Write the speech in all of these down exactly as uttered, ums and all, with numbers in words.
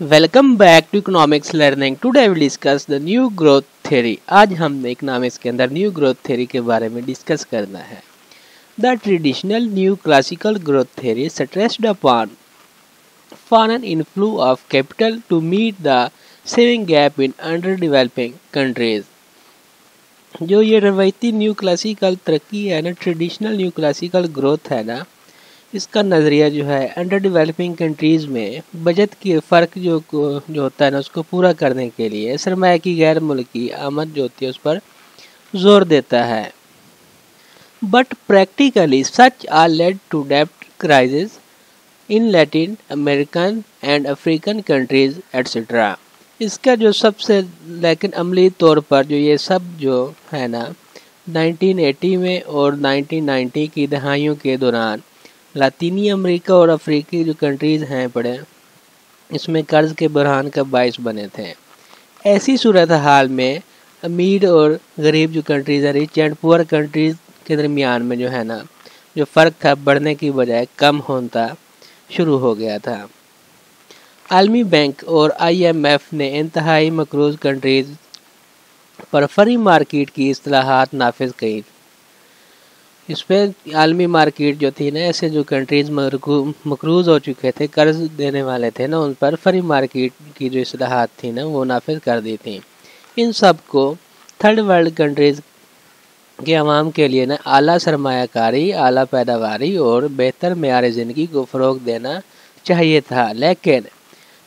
Welcome back to economics learning. Today we discuss the new growth theory. आज हमने economics के अंदर new growth theory के बारे में डिस्कस करना है। The traditional new classical growth theory stressed upon foreign inflow of capital to meet the saving gap in under developing countries. जो ये रवायती न्यू क्लासिकल तरक्की है ना, ट्रेडिशनल न्यू क्लासिकल ग्रोथ है ना, इसका नज़रिया जो है अंडर डेवलपिंग कंट्रीज़ में बजट के फ़र्क जो जो होता है ना, उसको पूरा करने के लिए सरमाया की गैर मुल्की आमद जो होती है उस पर जोर देता है। But practically such are led to डेब्ट crisis in Latin American and African countries etcetera. इसका जो सबसे लेकिन अमली तौर पर जो ये सब जो है ना नाइनटीन एटी में और नाइनटीन नाइंटी की दहाइयों के दौरान लातीनी अमेरिका और अफ्रीकी जो कंट्रीज़ हैं पड़े इसमें कर्ज़ के बहरान का बायस बने थे। ऐसी सूरत हाल में अमीर और गरीब जो कंट्रीज़ है, रिच एंड पुअर कंट्रीज़ के दरमियान में जो है ना जो फ़र्क था बढ़ने की बजाय कम होता शुरू हो गया था। आलमी बैंक और आई एम एफ ने इंतहाई मकरूज कंट्रीज़ पर फ्री मार्केट की असलाहत नाफिज की। इस पर आलमी मार्केट जो थी ना, ऐसे जो कंट्रीज़ मकरूज हो चुके थे, कर्ज देने वाले थे ना, उन पर फ्री मार्केट की जो असलाहत थी ना वो नाफिज कर दी थी। इन सब को थर्ड वर्ल्ड कंट्रीज़ के अवाम के लिए ना आला सरमायाकारी, आला पैदावारी और बेहतर मेयार ज़िंदगी को फ़रोग देना चाहिए था। लेकिन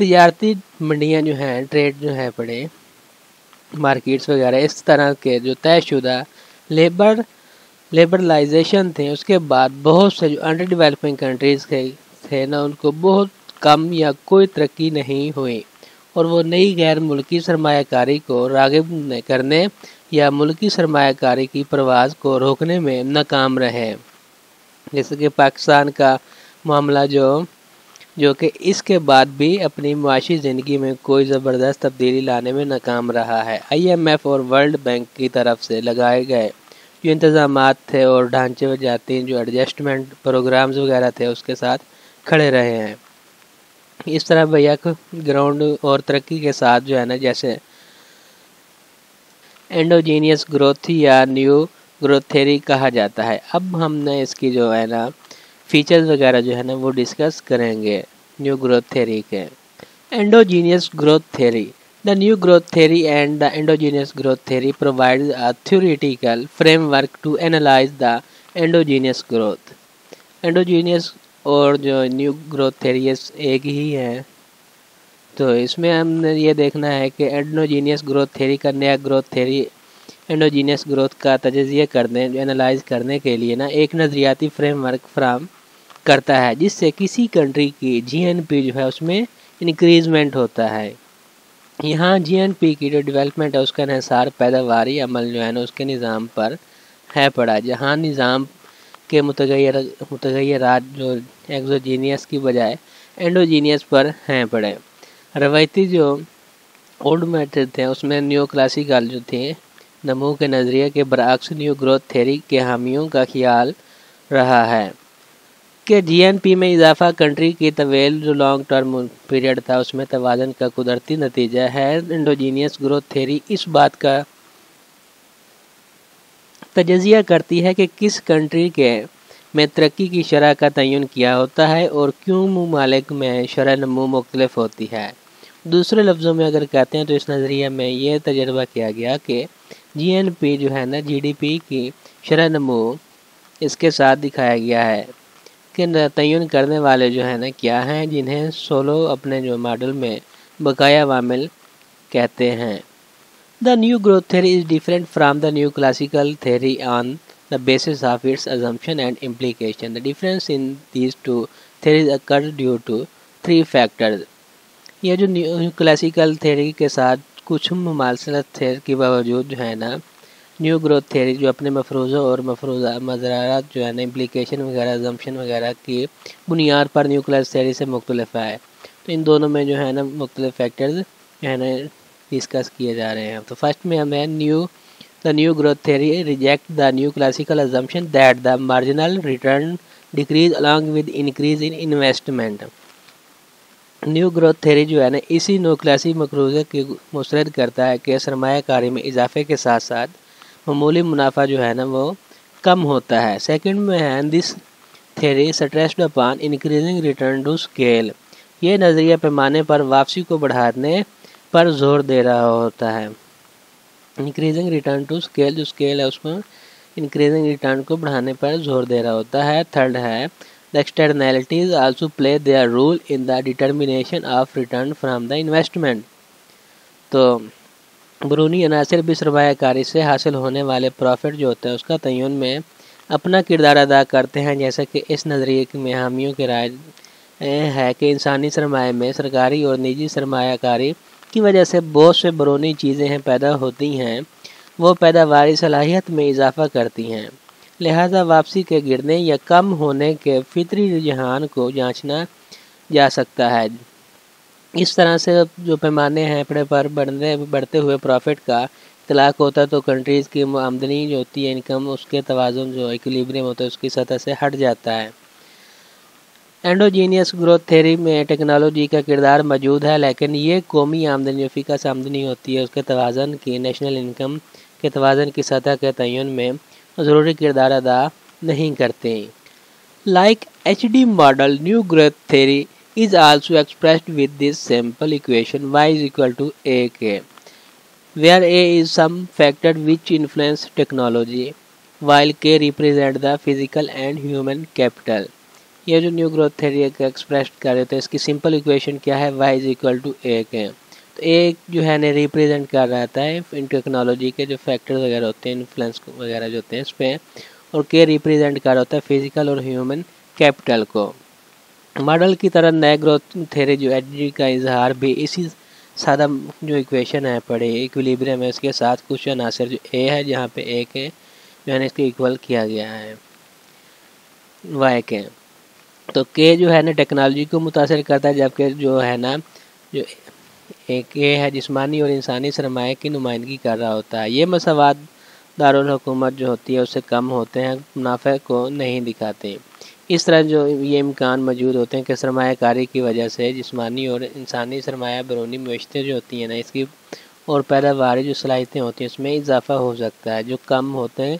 तजारती मंडियाँ जो हैं, ट्रेड जो है बड़े मार्केट्स वगैरह इस तरह के जो तयशुदा लेबर लेबरलाइजेशन थे, उसके बाद बहुत से जो अंडर डेवलपिंग कंट्रीज़ के थे ना उनको बहुत कम या कोई तरक्की नहीं हुई और वो नई गैर मुल्की सरमायाकारी को रागिब करने या मुल्की सरमायाकारी की परवाज़ को रोकने में नाकाम रहे। जैसे कि पाकिस्तान का मामला जो जो कि इसके बाद भी अपनी माशी ज़िंदगी में कोई ज़बरदस्त तब्दीली लाने में नाकाम रहा है। आई एम एफ और वर्ल्ड बैंक की तरफ से लगाए गए जो इंतजाम थे और ढांचे वजाती जो एडजस्टमेंट प्रोग्राम्स वगैरह थे उसके साथ खड़े रहे हैं। इस तरह बैक ग्राउंड और तरक्की के साथ जो है ना, जैसे एंडोजीनियस ग्रोथ या न्यू ग्रोथ थेरी कहा जाता है। अब हमने इसकी जो है ना फीचर्स वगैरह जो है ना वो डिस्कस करेंगे न्यू ग्रोथ थेरी के। Endogenous growth theory. The new growth theory and the endogenous growth theory provides a theoretical framework to analyze the endogenous growth. Endogenous और जो new growth theory एक ही है, तो इसमें हमने ये देखना है कि endogenous growth theory का नया growth theory endogenous growth का तजज़िया करने, एनालाइज करने के लिए ना एक नज़रियाती framework फ्राम करता है जिससे किसी कंट्री की जी एन पी जो है उसमें इंक्रीजमेंट होता है। यहाँ जी एन पी की जो डेवलपमेंट है उसका इन्हसार पैदावारी अमल जो है ना उसके निज़ाम पर है पड़ा, जहाँ निज़ाम के मुतगैर मुतगैरात जो एक्सोजीनियस की बजाय एंडोजीनियस पर हैं पड़े। रवायती जो ओल्ड मेथड थे उसमें न्यू क्लासिकल जो थे नमू के नज़रिए के बरअक्स न्यू ग्रोथ थेरी के हामियों का ख्याल रहा है कि जी एन पी में इजाफा कंट्री की तवील जो लॉन्ग टर्म पीरियड था उसमें तवाज़न का कुदरती नतीजा है। एंडोजीनियस ग्रोथ थेरी इस बात का तजज़िया करती है कि किस कंट्री के में तरक्की की शरह का तयन किया होता है और क्यों ममालिक में शरह नमू मुख्तलिफ होती है। दूसरे लफ्ज़ों में अगर कहते हैं तो इस नज़रिए में यह तजर्बा किया गया कि जी एन पी जो है ना जी डी पी की शरह नमू इसके साथ दिखाया गया है के तयन करने वाले जो है ना क्या हैं, जिन्हें सोलो अपने जो मॉडल में बकाया वामिल कहते हैं। The new growth theory is different from the new classical theory on the basis of its assumption and implication. The difference in these two theories occurs due to three factors. यह जो new classical theory के साथ कुछ मुमालसलत थे के बावजूद जो है ना न्यू ग्रोथ थेरी जो अपने मफरूज़ों और मफरूज़ा मज़रारात जो है ना इम्प्लीकेशन वगैरह अजम्पशन वगैरह की बुनियाद पर न्यू क्लास थेरी से मुख्तलिफ है। तो इन दोनों में जो है ना मुख्तलिफ फैक्टर्स जो है ना डिस्कस किए जा रहे हैं। तो फर्स्ट में हमें new the new growth theory reject the new classical assumption that the marginal return decrease along with increase in investment. New growth theory जो है ना इसी नोक्लासी मकरूजा की मुस्रद करता है कि सरमायाकारी में इजाफे के साथ साथ मामूली मुनाफा जो है ना वो कम होता है। सेकंड में है this theory stressed upon increasing return to scale, ये नज़रिया पैमाने पर वापसी को बढ़ाने पर जोर दे रहा होता है। इंक्रीजिंग रिटर्न टू स्केल, जो स्केल है उसमें इंक्रीजिंग रिटर्न को बढ़ाने पर जोर दे रहा होता है। थर्ड है The externalities also play their role in the determination of return from the investment। तो बरूनी अनासर भी सरमायाकारी से हासिल होने वाले प्रॉफिट जो होता है उसका तयन में अपना किरदार अदा करते हैं, जैसा कि इस नज़रिए में हामियों के राय है कि इंसानी सरमाए में सरकारी और निजी सरमायाकारी की वजह से बहुत से बरूनी चीज़ें पैदा होती हैं, वो पैदावारी सलाहियत में इजाफा करती हैं, लिहाजा वापसी के गिरने या कम होने के फितरी रुझान को जांचना जा सकता है। इस तरह से जो पैमाने हैं अपने पर बढ़ने बढ़ते हुए प्रॉफिट का इतलाक होता है तो कंट्रीज़ की आमदनी जो होती है इनकम, उसके तवाज़ुन जो इक्विलिब्रियम होता है उसकी सतह से हट जाता है। एंडोजीनियस ग्रोथ थ्योरी में टेक्नोलॉजी का किरदार मौजूद है, लेकिन ये कौमी आमदनी, फिकस आमदनी होती है उसके तवाज़ुन की, नेशनल इनकम के तवाज़ुन की सतह के तयन में ज़रूरी किरदार अदा नहीं करते। Like H D model, new growth theory is also expressed with this simple equation Y is equal to A K, where A is some factor which influence technology while K represent the physical and human capital. यह जो new growth theory का expressed कर रहे थे इसकी simple equation क्या है, Y is equal to A K. तो एक जो है ने रिप्रेजेंट कर रहा था इन टेक्नोलॉजी के जो फैक्टर्स वगैरह होते हैं, इन्फ्लुएंस वगैरह जो होते हैं इस पर, और के रिप्रेजेंट कर रहा होता है फिजिकल और ह्यूमन कैपिटल को। मॉडल की तरह नए ग्रोथ थ्योरी जो एच डी का इजहार भी इसी सादा जो इक्वेशन है पड़े इक्विलिब्रियम है उसके साथ कुछ अनासर जो ए है, जहाँ पे ए के जो है ना इसके इक्वल किया गया है वाई के। तो के जो है ना टेक्नोलॉजी को मुतासर करता है, जबकि जो है ना जो एक ये है जिस्मानी और इंसानी सरमाए की नुमाइंदगी कर रहा होता है। ये मसवाद दारुल हुकूमत जो होती है उससे कम होते हैं, मुनाफे को नहीं दिखाते। इस तरह जो ये इम्कान मौजूद होते हैं कि सरमायाकारी की वजह से जिस्मानी और इंसानी सरमाया बरूनी मवेशतें जो होती हैं ना इसकी और पैदावारी जो सलाहियतें होती हैं उसमें इजाफा हो सकता है, जो कम होते हैं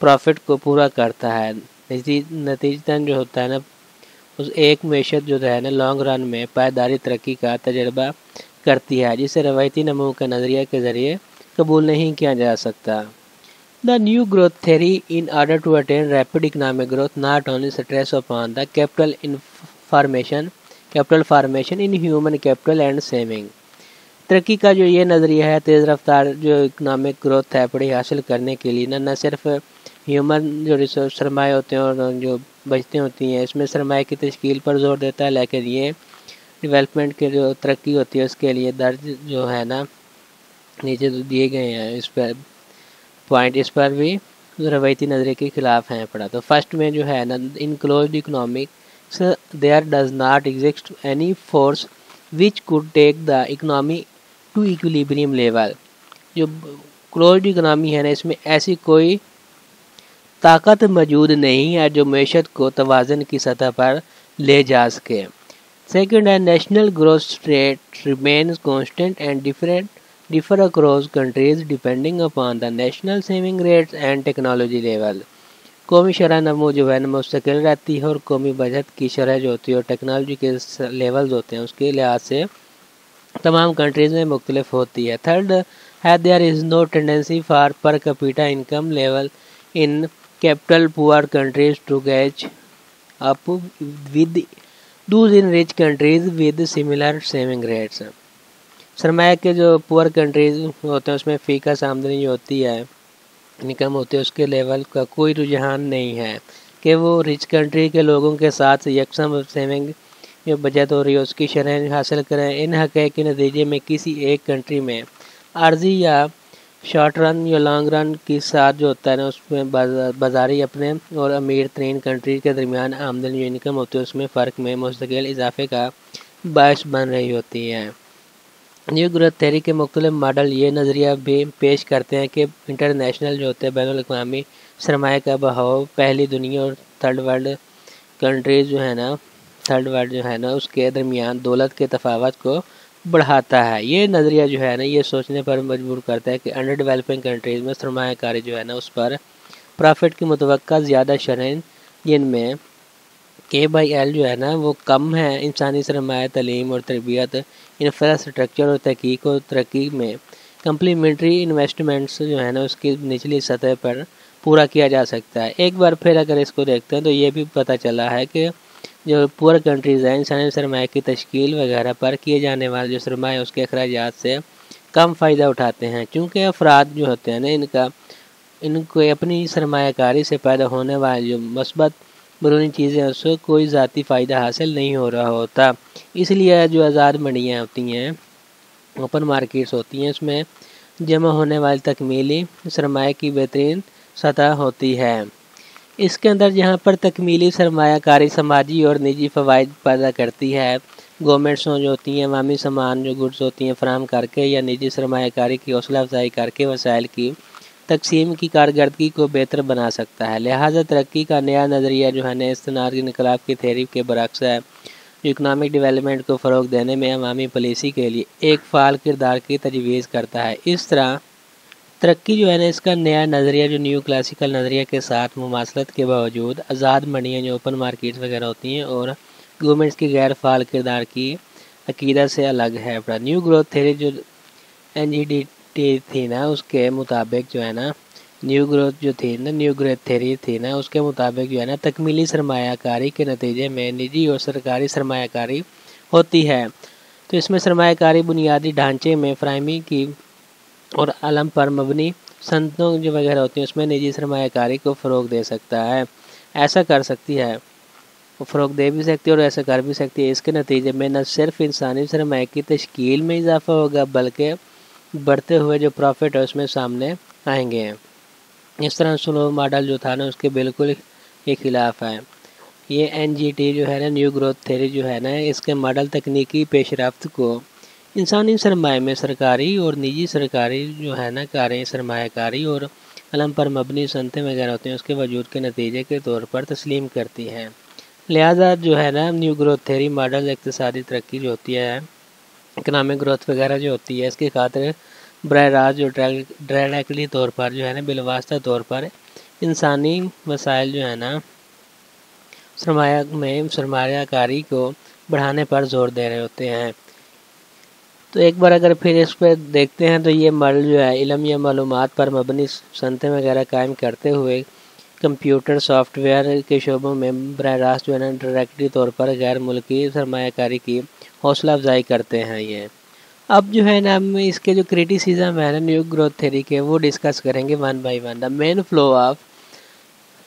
प्रॉफिट को पूरा करता है। नतीजतन जो होता है ना उस एक मवेशत जो है ना लॉन्ग रन में पायदारी तरक्की का तजर्बा करती है, जिसे रवायती नमू का नज़रिया के ज़रिए कबूल नहीं किया जा सकता। The new growth theory in order to attain rapid economic growth not only stress upon the capital information capital formation in human capital and saving. तरक्की का जो ये नज़रिया है तेज़ रफ्तार जो इकनॉमिक ग्रोथ है बड़ी हासिल करने के लिए ना न सिर्फ ह्यूमन जो रिसोर्स सरमाए होते हैं और जो बचतें होती हैं इसमें सरमाए की तश्कील पर जोर देता है, लेकिन ये डिवेलपमेंट के जो तरक्की होती है उसके लिए दर्ज जो है ना नीचे जो दिए गए हैं इस पर पॉइंट इस पर भी रवायती नज़रिए के ख़िलाफ़ हैं पड़ा। तो फर्स्ट में जो है ना in close economics there does not exist any force which could take the economy to equilibrium level. जो क्लोज इकनॉमी है ना इसमें ऐसी कोई ताकत मौजूद नहीं है जो मैशत को तवाज़न की सतह पर ले जा सके। सेकेंड है national growth rate remains constant and different differ across countries depending upon the national saving rates and technology level. कौमी शरह नमो जो है मुस्तकिल रहती है और कौमी बजट की शरह जो होती है और टेक्नोलॉजी के लेवल्स होते हैं उसके लिहाज से तमाम कंट्रीज़ में मुख्तलिफ होती है। थर्ड है there is no tendency for per capita income level in capital poor countries to catch up with those in rich countries with similar saving rates. सरमाया के जो पुअर कंट्रीज़ होते हैं उसमें फीकस आमदनी जो होती है इनकम होती है उसके लेवल का कोई रुझान नहीं है कि वो रिच कंट्री के लोगों के साथ यकसम सेविंग जो बचत हो रही है उसकी शरह हासिल करें। इन हक़ के नतीजे में किसी एक कंट्री में आर्जी या शॉर्ट रन या लॉन्ग रन के साथ जो होता है ना उसमें बाजारी अपने और अमीर तरीन कंट्री के दरमियान आमदनी इनकम होती है उसमें फ़र्क में मुस्तकिल इजाफे का बायस बन रही होती है। न्यू ग्रोथ थ्योरी के मुख्तलिफ मॉडल ये नज़रिया भी पेश करते हैं कि इंटरनेशनल जो होते हैं बैनुल अक़वामी सरमाए का बहाव पहली दुनिया और थर्ड वर्ल्ड कंट्रीज़ जो है ना थर्ड वर्ड जो है ना उसके दरमियान दौलत के तफावत को बढ़ाता है। ये नज़रिया जो है ना ये सोचने पर मजबूर करता है कि अंडर डेवलपिंग कंट्रीज़ में सरमायाकारी जो है ना उस पर प्रॉफिट की मुतवक्का ज़्यादा शरह जिनमें के बाई एल जो है ना वो कम है, इंसानी सरमाया तलीम और तरबियत इंफ्रास्ट्रक्चर और तहकीक और तरक्की में कम्प्लीमेंट्री इन्वेस्टमेंट्स जो है ना उसकी निचली सतह पर पूरा किया जा सकता है। एक बार फिर अगर इसको देखते हैं तो ये भी पता चला है कि जो पुअर कंट्रीज़ हैं इंसानी सरमाया की तश्कील वगैरह पर किए जाने वाले जो सरमाया उसके अखराजात से कम फ़ायदा उठाते हैं, चूँकि अफराद जो होते हैं ना इनका इनको अपनी सरमायाकारी से पैदा होने वाली जो मस्बत बरूनी चीज़ें उसको कोई ज़ाती फ़ायदा हासिल नहीं हो रहा होता। इसलिए जो आज़ाद मंडियाँ होती हैं, ओपन मार्केट्स होती हैं, उसमें जमा होने वाली तकमीली सरमाया की बेहतरीन सतह होती है। इसके अंदर जहाँ पर तकमीली सरमायाकारी समाजी और निजी फ़वाद पैदा करती है, गवर्नमेंट्स जो होती हैं अवामी सामान जो गुड्स होती हैं फराहम करके या निजी सरमायाकारी की हौसला अफजाई करके वसाइल की तकसीम की कारकर्दगी को बेहतर बना सकता है। लिहाजा तरक्की का नया नज़रिया जो है ना इस्तेनार के इनकलाब की थेरी के बरक्स है, इकनॉमिक डेवलपमेंट को फ़रोग देने में अवामी पॉलिसी के लिए एक फ़ाल किरदार की तजवीज़ करता है। इस तरह तरक्की जो है ना इसका नया नज़रिया जो न्यू क्लासिकल नज़रिया के साथ मुमासलत के बावजूद आज़ाद मंडियाँ जो ओपन मार्केट्स वगैरह होती हैं और गवर्नमेंट्स के गैर फ़ाल किरदार की अकीदा से अलग है। न्यू ग्रोथ थेरी जो एन जी डी थी ना उसके मुताबिक जो है ना न्यू ग्रोथ जो थी ना न्यू ग्रोथ थेरी थी ना उसके मुताबिक जो है ना तकमीली सरमायाकारी के नतीजे में निजी और सरकारी सरमायाकारी होती है। तो इसमें सरमायाकारी बुनियादी ढांचे में फ्राहमी की और आलम पर मबनी सनतों जो वगैरह होती हैं उसमें निजी सरमायाकारी को फ़रोग दे सकता है, ऐसा कर सकती है, फ़रोग दे भी सकती है और ऐसा कर भी सकती है। इसके नतीजे में न सिर्फ इंसानी सरमाया की तश्कील में इजाफा होगा बल्कि बढ़ते हुए जो प्रॉफिट है उसमें सामने आएंगे। इस तरह स्लो मॉडल जो था ना उसके बिल्कुल के ख़िलाफ़ है। ये एनजीटी जो है ना न्यू ग्रोथ थेरी जो है ना इसके मॉडल तकनीकी पेशरफ्त को इंसानी सरमाए में सरकारी और निजी सरकारी जो है ना कारें सरमायाकारी और अलम पर मबनी सनतें वगैरह होती हैं उसके वजूद के नतीजे के तौर पर तस्लीम करती हैं। लिहाजा जो है ना न्यू ग्रोथ थेरी मॉडल इक़्तिसादी तरक्की जो होती है इकनॉमिक ग्रोथ वगैरह जो होती है इसके खातिर बरह रास्त जो डायरेक्टली तौर पर जो है ना बिलवास्ता तौर पर इंसानी वसाइल जो है ना सरमाया में सरमायाकारी को बढ़ाने पर जोर दे रहे होते हैं। तो एक बार अगर फिर इस पर देखते हैं तो ये मॉडल जो है इलम या मालूमात पर मबनी सनतें वगैरह कायम करते हुए कंप्यूटर सॉफ्टवेयर के शोबों में बरह रास्त जो है ना डायरेक्टली तौर पर गैर मुल्की सरमायाकारी की हौसला अफजाई करते हैं। ये अब जो है ना हम इसके जो क्रिटिसिज्म है ना न्यू ग्रोथ थेरी के वो डिस्कस करेंगे one by one. The main flow of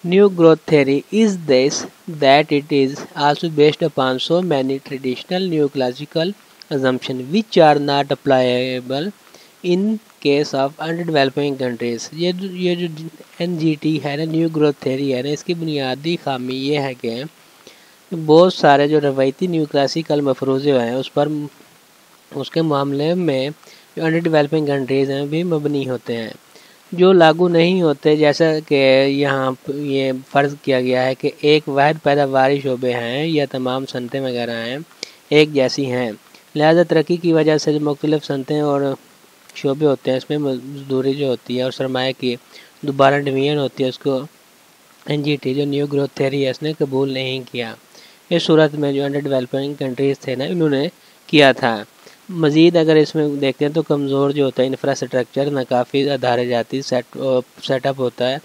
new growth theory is this that it is also based upon so many traditional new classical assumption which are not applicable in case of under developing countries. ये ये जो N G T है ना new growth theory है ना इसकी बुनियादी खामी ये है कि बहुत सारे जो रवायती न्यू क्लासिकल मफरूज़े हैं उस पर उसके मामले में जो अंडर डेवलपिंग कंट्रीज़ हैं भी मबनी होते हैं जो लागू नहीं होते। जैसा कि यहाँ ये फ़र्ज़ किया गया है कि एक वाहिद पैदावारी शोबे हैं या तमाम सनतें वगैरह हैं एक जैसी हैं, लिहाजा तरक्की की वजह से जो मुख्तलिफ सनतें और शोबे होते हैं इसमें मजदूरी जो होती है और सरमाया की दोबारा डिवीज़न होती है उसको एन जी टी जो न्यू ग्रोथ थेरी है इसने कबूल नहीं किया। इस सूरत में जो अंडर डेवलपिंग कंट्रीज़ थे ना इन्होंने किया था। मज़ीद अगर इसमें देखते हैं तो कमज़ोर जो होता है इंफ्रास्ट्रक्चर में काफ़ी अधारे जाती सेट सेटअप होता है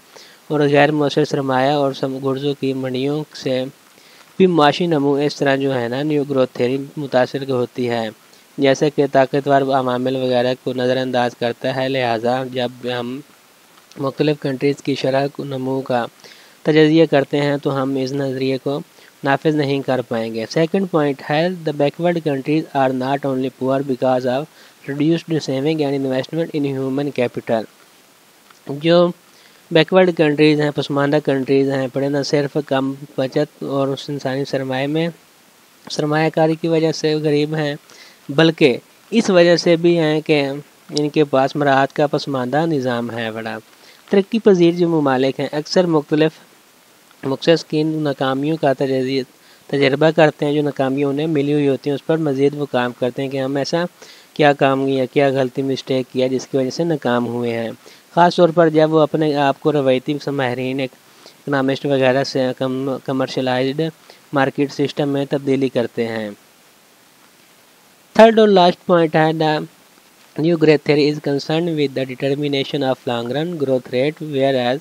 और गैर मौसर सरमाया और गुर्जों की मंडियों से भी माशी नमू इस तरह जो है ना न्यू ग्रोथ थेरी मुतासर होती है, जैसे कि ताकतवर अमामिल वगैरह को नज़रअंदाज करता है। लिहाजा जब हम मुख्तलिफ कंट्रीज़ की शरह नमू का तजज़िया करते हैं तो हम इस नज़रिए को नाफिज नहीं कर पाएंगे। सेकंड पॉइंट है the backward countries are not only poor because of reduced saving and investment in human capital. जो बैकवर्ड कंट्रीज़ हैं पसमानदा कंट्रीज़ हैं पड़े न सिर्फ कम बचत और उस इंसानी सरमाए में सरमायाकारी की वजह से गरीब हैं बल्कि इस वजह से भी हैं कि इनके पास मराहत का पसमानदा निज़ाम है। बड़ा तरक्की पजीर जो ममालिक हैं अक्सर मुख्तलिफ मुख्तसर नाकामियों का तजज़िया तजर्बा करते हैं, जो नाकामियाँ उन्हें मिली हुई होती हैं उस पर मज़ीद वो काम करते हैं कि हम ऐसा क्या काम किया, क्या गलती मिस्टेक किया जिसकी वजह से नाकाम हुए हैं। ख़ास तौर पर जब वो अपने आप को रवायती समाहरीन इकनॉमिस्ट वगैरह से कम कमर्शलाइज्ड मार्केट सिस्टम में तब्दीली करते हैं। थर्ड और लास्ट पॉइंट है the new growth theory is concern with the determination of long run growth rate where as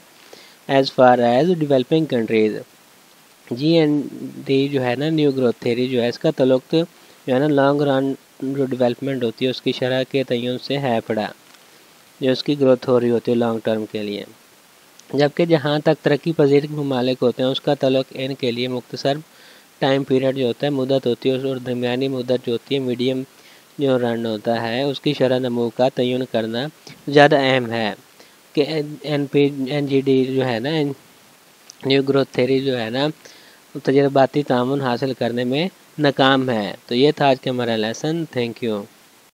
as far as developing countries. G and D जो है ना न्यू ग्रोथ थ्योरी जो है इसका तल्लुक तो जो है ना लॉन्ग रन जो डेवलपमेंट होती है उसकी शरह के तयन से है पड़ा, जो उसकी ग्रोथ हो रही होती है लॉन्ग टर्म के लिए, जबकि जहाँ तक तरक्की पजीर ममालिक होते हैं उसका तल्लुक इनके लिए मुख्तसर टाइम पीरियड जो होता है मुद्दत होती है और दरमियानी मुद्दत जो होती है मीडियम जो रन होता है उसकी शरह नमू का तयन करना ज़्यादा अहम है कि N P N G D जो है ना न्यू ग्रोथ थ्योरी जो है ना तजर्बाती तामुन हासिल करने में नाकाम है। तो ये था आज का हमारा लेसन। Thank you.